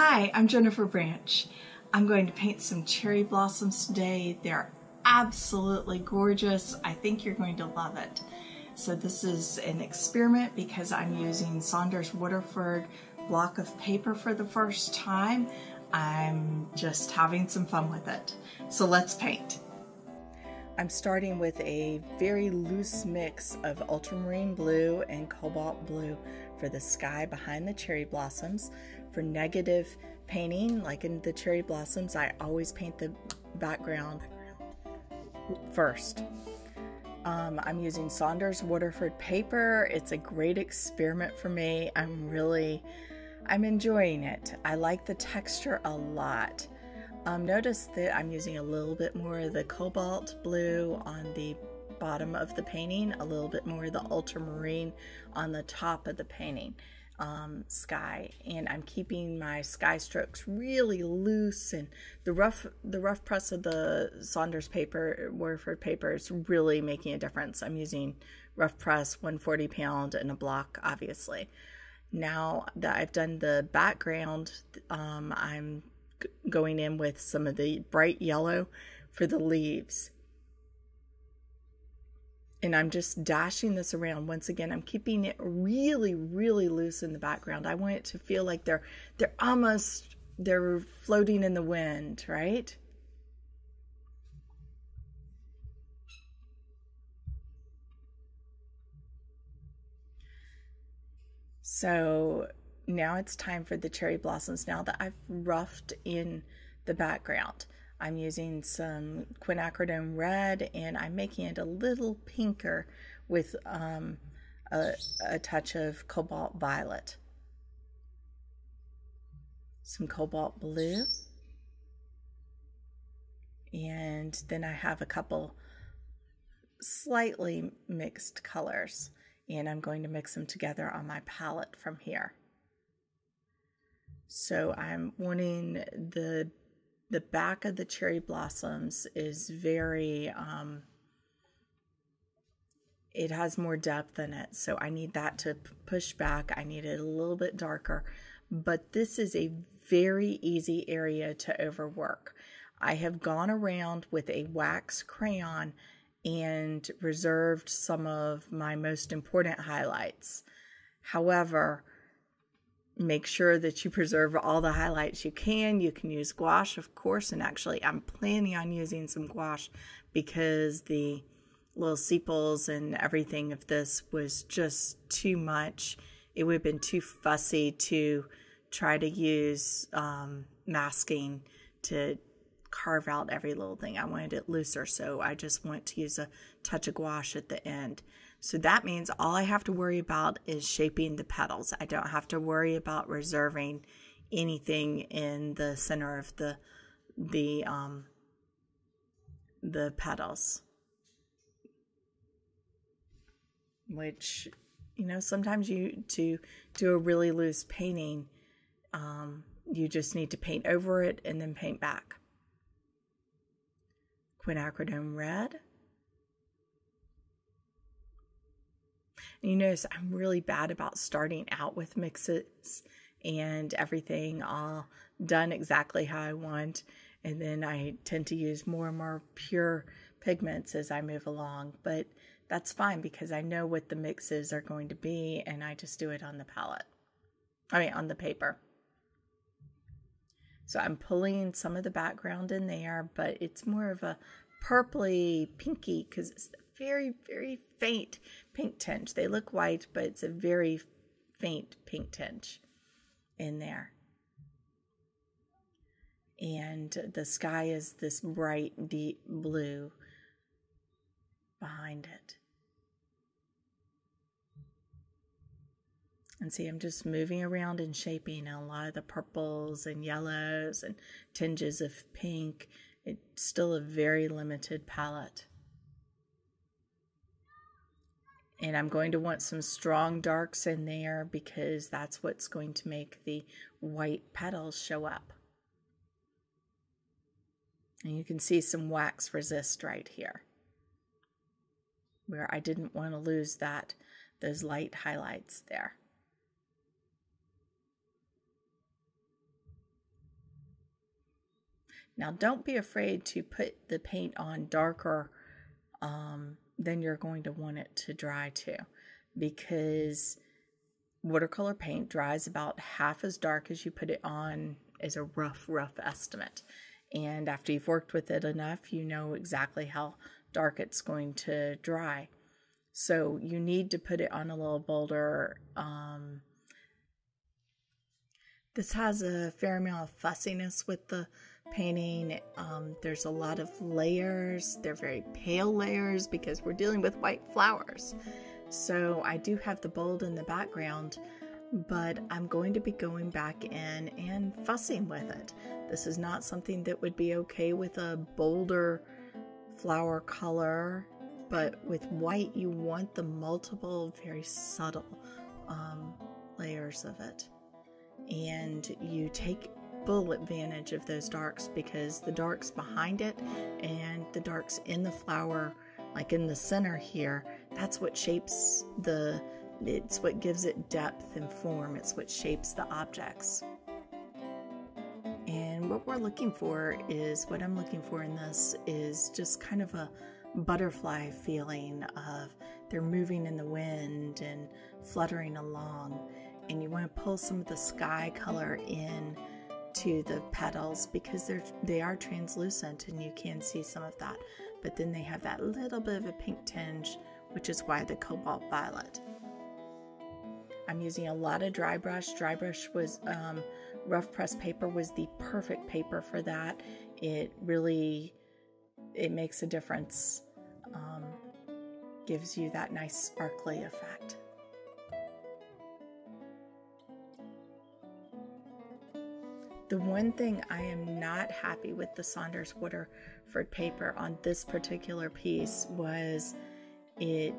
Hi, I'm Jennifer Branch. I'm going to paint some cherry blossoms today. They're absolutely gorgeous. I think you're going to love it. So this is an experiment because I'm using Saunders Waterford block of paper for the first time. I'm just having some fun with it. So let's paint. I'm starting with a very loose mix of ultramarine blue and cobalt blue for the sky behind the cherry blossoms. For negative painting, like in the cherry blossoms, I always paint the background first. I'm using Saunders Waterford paper. It's a great experiment for me. I'm enjoying it. I like the texture a lot. Notice that I'm using a little bit more of the cobalt blue on the bottom of the painting, a little bit more of the ultramarine on the top of the painting, sky, and I'm keeping my sky strokes really loose, and the rough press of the Saunders paper, Waterford paper, is really making a difference. I'm using rough press, 140 pound, and a block, obviously. Now that I've done the background, I'm going in with some of the bright yellow for the leaves. And I'm just dashing this around. Once again, I'm keeping it really, really loose in the background. I want it to feel like they're floating in the wind, right? So now it's time for the cherry blossoms. Now that I've roughed in the background, I'm using some quinacridone red, and I'm making it a little pinker with a touch of cobalt violet, some cobalt blue, and then I have a couple slightly mixed colors, and I'm going to mix them together on my palette from here. So I'm wanting the back of the cherry blossoms is very, it has more depth in it. So I need that to push back. I need it a little bit darker, but this is a very easy area to overwork. I have gone around with a wax crayon and reserved some of my most important highlights. However, make sure that you preserve all the highlights you can. You can use gouache, of course, and actually I'm planning on using some gouache because the little sepals and everything of this was just too much. It would have been too fussy to try to use masking to carve out every little thing. I wanted it looser, so I just want to use a touch of gouache at the end. So that means all I have to worry about is shaping the petals. I don't have to worry about reserving anything in the center of the petals. Which, you know, sometimes you to do a really loose painting, you just need to paint over it and then paint back. Quinacridone red. You notice I'm really bad about starting out with mixes and everything all done exactly how I want. And then I tend to use more and more pure pigments as I move along. But that's fine because I know what the mixes are going to be, and I just do it on the palette. I mean, on the paper. So I'm pulling some of the background in there, but it's more of a purpley pinky because it's very, very faint pink tinge. They look white, but it's a very faint pink tinge in there. And the sky is this bright, deep blue behind it. And see, I'm just moving around and shaping a lot of the purples and yellows and tinges of pink. It's still a very limited palette. And I'm going to want some strong darks in there because that's what's going to make the white petals show up. And you can see some wax resist right here, where I didn't want to lose those light highlights there. Now, don't be afraid to put the paint on darker than you're going to want it to dry to, because watercolor paint dries about half as dark as you put it on, is a rough estimate. And after you've worked with it enough, you know exactly how dark it's going to dry. So you need to put it on a little bolder. This has a fair amount of fussiness with the painting. There's a lot of layers. They're very pale layers because we're dealing with white flowers. So I do have the bold in the background, but I'm going to be going back in and fussing with it. This is not something that would be okay with a bolder flower color, but with white you want the multiple very subtle layers of it. And you take full advantage of those darks, because the darks behind it and the darks in the flower, like in the center here, that's what shapes the, it's what gives it depth and form. It's what shapes the objects. And what we're looking for is, what I'm looking for in this is just kind of a butterfly feeling of they're moving in the wind and fluttering along. And you want to pull some of the sky color in to the petals, because they are translucent and you can see some of that. But then they have that little bit of a pink tinge, which is why the cobalt violet. I'm using a lot of dry brush. Dry brush was, rough press paper was the perfect paper for that. It really, it makes a difference. Gives you that nice sparkly effect. The one thing I am not happy with the Saunders Waterford paper on this particular piece was it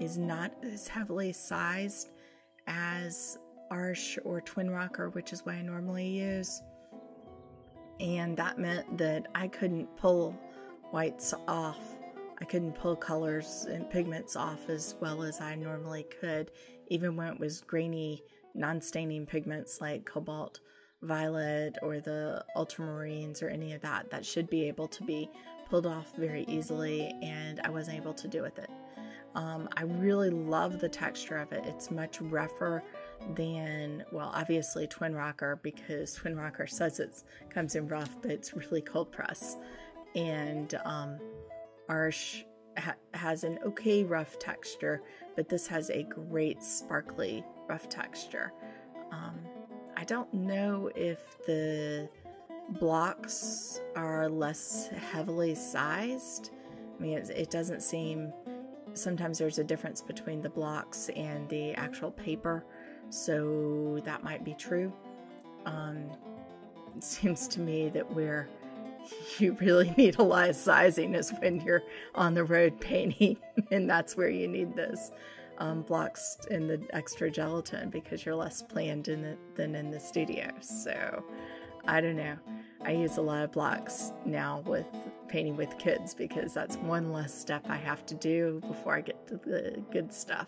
is not as heavily sized as Arsh or Twin Rocker, which is what I normally use. And that meant that I couldn't pull whites off. I couldn't pull colors and pigments off as well as I normally could, even when it was grainy, non-staining pigments like cobalt violet or the ultramarines or any of that. That should be able to be pulled off very easily, and I wasn't able to do with it. I really love the texture of it. It's much rougher than, well, obviously Twin Rocker, because Twin Rocker says it comes in rough, but it's really cold press. And Arsh has an okay rough texture, but this has a great sparkly rough texture. I don't know if the blocks are less heavily sized. I mean, it doesn't seem, sometimes there's a difference between the blocks and the actual paper, so that might be true. It seems to me that where you really need a lot of sizing is when you're on the road painting, and that's where you need this. Blocks in the extra gelatin, because you're less planned in than in the studio. So I don't know. I use a lot of blocks now with painting with kids, because that's one less step I have to do before I get to the good stuff.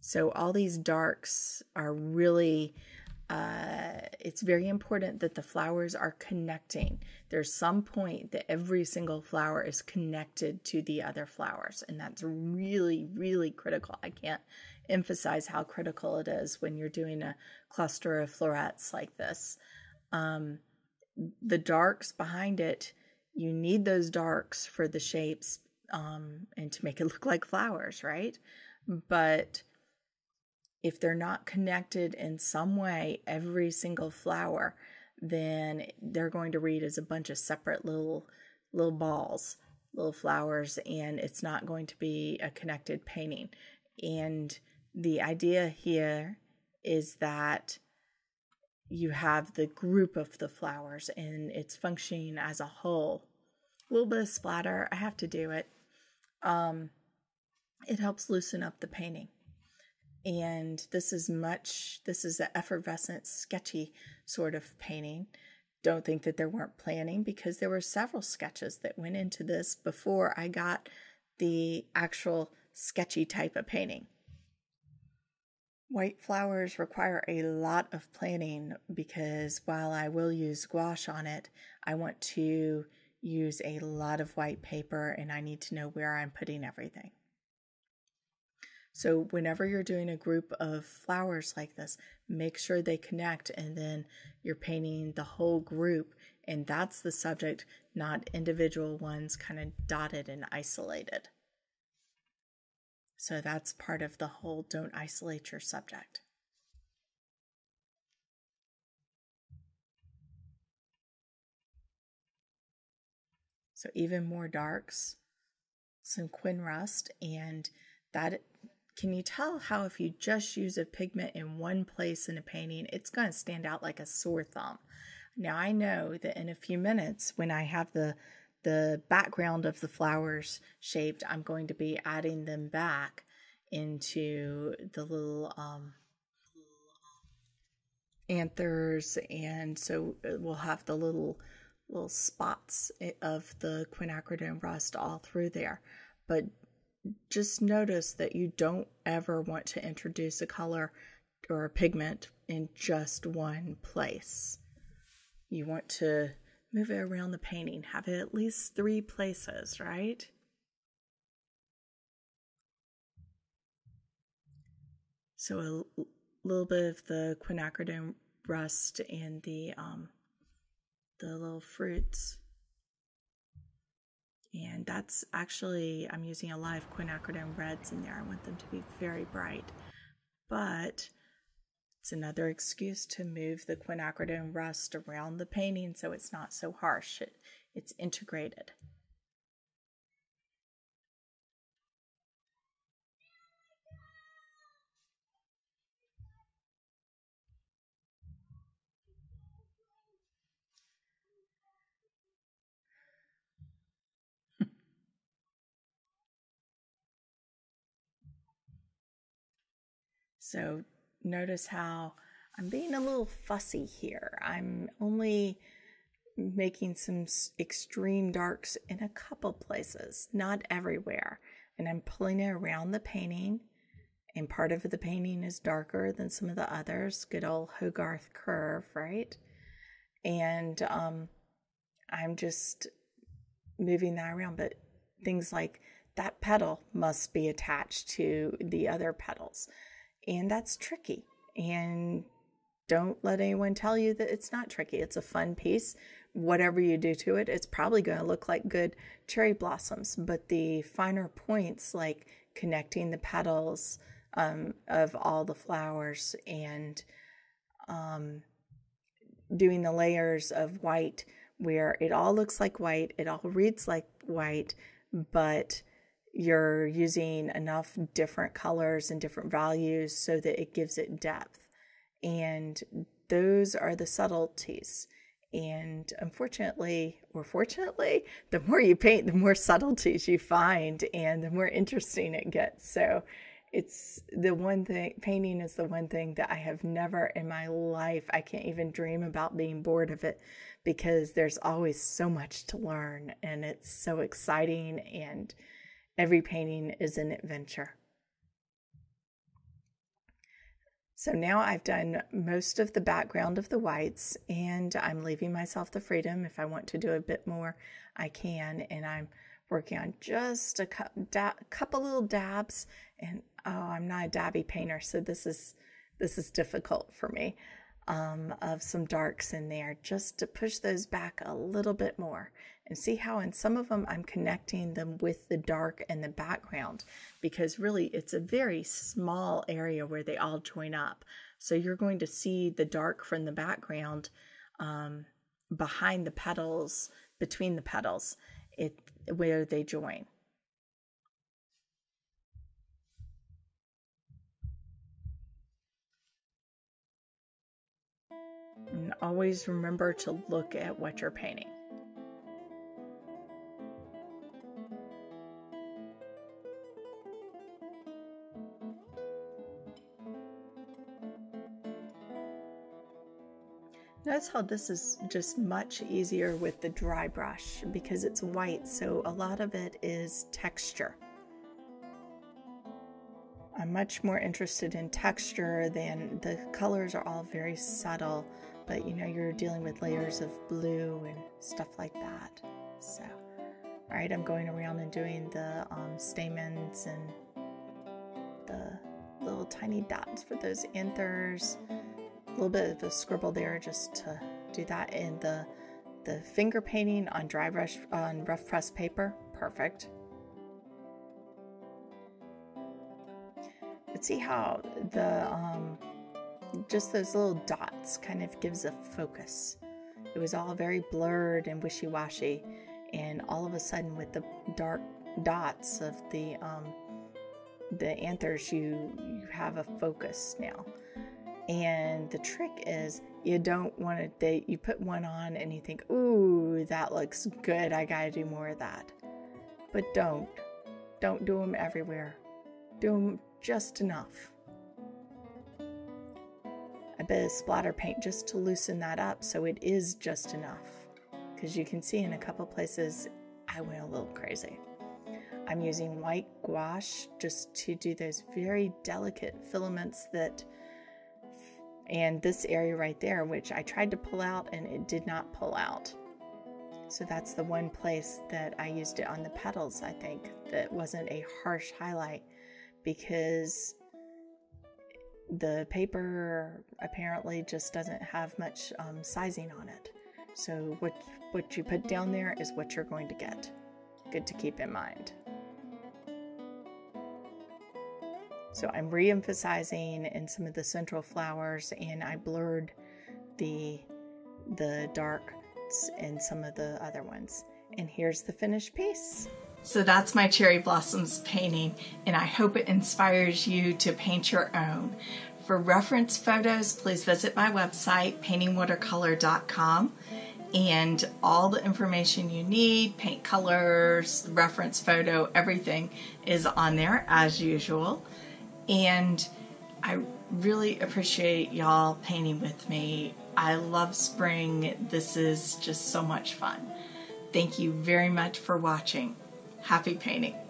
So all these darks are really, it's very important that the flowers are connecting. There's some point that every single flower is connected to the other flowers, and that's really, really critical. I can't emphasize how critical it is when you're doing a cluster of florets like this. The darks behind it, you need those darks for the shapes and to make it look like flowers, right? But if they're not connected in some way, every single flower, then they're going to read as a bunch of separate little balls, little flowers, and it's not going to be a connected painting. And the idea here is that you have the group of the flowers and it's functioning as a whole. A little bit of splatter, I have to do it. It helps loosen up the painting. And this is an effervescent, sketchy sort of painting. Don't think that there weren't planning, because there were several sketches that went into this before I got the actual sketchy type of painting. White flowers require a lot of planning because while I will use gouache on it, I want to use a lot of white paper and I need to know where I'm putting everything. So whenever you're doing a group of flowers like this, make sure they connect and then you're painting the whole group and that's the subject, not individual ones kind of dotted and isolated. So that's part of the whole, don't isolate your subject. So even more darks, some quin rust, and that, can you tell how if you just use a pigment in one place in a painting, it's going to stand out like a sore thumb. Now I know that in a few minutes when I have the background of the flowers shaped, I'm going to be adding them back into the little anthers, and so we'll have the little spots of the quinacridone rust all through there. But just notice that you don't ever want to introduce a color or a pigment in just one place. You want to move it around the painting. Have it at least three places, right? So a little bit of the quinacridone rust and the little fruits. And that's actually, I'm using a lot of quinacridone reds in there. I want them to be very bright. But it's another excuse to move the quinacridone rust around the painting so it's not so harsh. It's integrated. So notice how I'm being a little fussy here. I'm only making some extreme darks in a couple places, not everywhere. And I'm pulling it around the painting, and part of the painting is darker than some of the others. Good old Hogarth curve, right? And I'm just moving that around. But things like that petal must be attached to the other petals. And that's tricky. And don't let anyone tell you that it's not tricky. It's a fun piece. Whatever you do to it, it's probably going to look like good cherry blossoms. But the finer points, like connecting the petals of all the flowers and doing the layers of white where it all looks like white, it all reads like white, but you're using enough different colors and different values so that it gives it depth. And those are the subtleties. And unfortunately, or fortunately, the more you paint, the more subtleties you find and the more interesting it gets. So it's the one thing, painting is the one thing that I have never in my life, I can't even dream about being bored of it because there's always so much to learn and it's so exciting and every painting is an adventure. So now I've done most of the background of the whites and I'm leaving myself the freedom. If I want to do a bit more, I can. And I'm working on just a couple little dabs. And oh, I'm not a dabby painter, so this is difficult for me. Of some darks in there just to push those back a little bit more and see how in some of them I'm connecting them with the dark and the background because really it's a very small area where they all join up. So you're going to see the dark from the background behind the petals, between the petals, where they join. And always remember to look at what you're painting. Notice how this is just much easier with the dry brush because it's white, so a lot of it is texture. I'm much more interested in texture than the colors are all very subtle, but you know, you're dealing with layers of blue and stuff like that. So, all right, I'm going around and doing the stamens and the little tiny dots for those anthers. A little bit of a scribble there just to do that. And the finger painting on dry brush, on rough press paper, perfect. But see how the just those little dots kind of gives a focus. It was all very blurred and wishy-washy, and all of a sudden with the dark dots of the anthers, you have a focus now. And the trick is, you don't want to, you put one on and you think, ooh, that looks good, I gotta do more of that. But don't do them everywhere. Do them just enough. A bit of splatter paint just to loosen that up so it is just enough, because you can see in a couple places I went a little crazy. I'm using white gouache just to do those very delicate filaments that, and this area right there, which I tried to pull out and it did not pull out. So that's the one place that I used it on the petals, I think, that wasn't a harsh highlight, because the paper apparently just doesn't have much sizing on it. So what you put down there is what you're going to get. Good to keep in mind. So I'm re-emphasizing in some of the central flowers, and I blurred the darks in some of the other ones. And here's the finished piece. So that's my cherry blossoms painting, and I hope it inspires you to paint your own. For reference photos, please visit my website, paintingwatercolor.com, and all the information you need, paint colors, reference photo, everything is on there as usual. And I really appreciate y'all painting with me. I love spring. This is just so much fun. Thank you very much for watching. Happy painting.